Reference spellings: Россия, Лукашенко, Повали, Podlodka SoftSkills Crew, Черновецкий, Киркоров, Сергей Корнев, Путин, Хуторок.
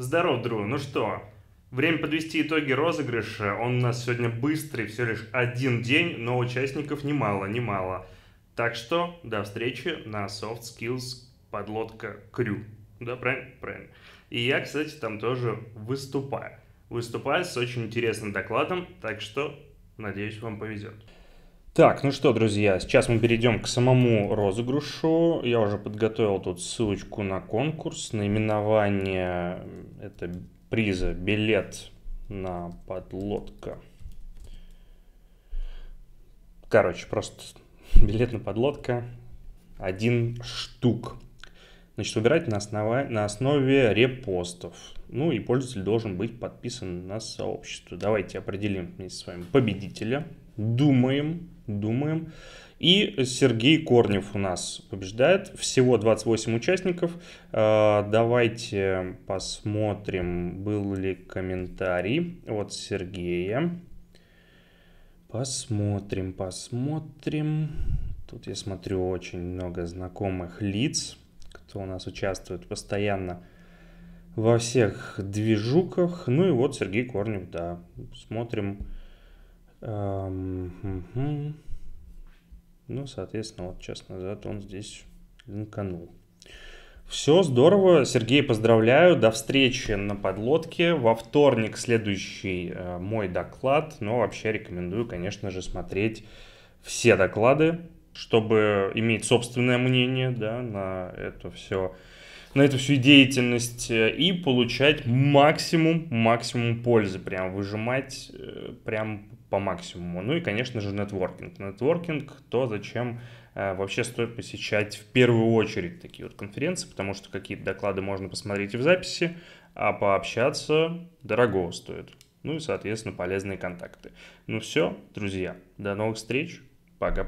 Здорово, Дру, ну что, время подвести итоги розыгрыша, он у нас сегодня быстрый, всего лишь один день, но участников немало. Так что до встречи на Soft Skills Podlodka Crew. Да, правильно? Правильно. И я, кстати, там тоже выступаю. Выступаю с очень интересным докладом, так что, надеюсь, вам повезет. Так, ну что, друзья, сейчас мы перейдем к самому розыгрышу. Я уже подготовил тут ссылочку на конкурс, наименование это приза, билет на Podlodka. Короче, просто билет на Podlodka, 1 штук. Значит, выбирать на основе репостов. Ну и пользователь должен быть подписан на сообщество. Давайте определим вместе с вами победителя. Думаем. И Сергей Корнев у нас побеждает. Всего 28 участников. Давайте посмотрим, был ли комментарий от Сергея. Посмотрим. Тут я смотрю очень много знакомых лиц, кто у нас участвует постоянно во всех движуках. Ну и вот Сергей Корнев, да. Смотрим. Ну, соответственно, вот час назад он здесь линканул. Все здорово, Сергей, поздравляю. До встречи на Podlodke. Во вторник следующий мой доклад. Но вообще рекомендую, конечно же, смотреть все доклады, чтобы иметь собственное мнение, да, на эту всю деятельность и получать максимум пользы, прям выжимать прям по максимуму. Ну и, конечно же, нетворкинг. Нетворкинг, то, зачем вообще стоит посещать в первую очередь такие вот конференции, потому что какие-то доклады можно посмотреть и в записи, а пообщаться дорого стоит. Ну и, соответственно, полезные контакты. Ну все, друзья, до новых встреч, пока-пока.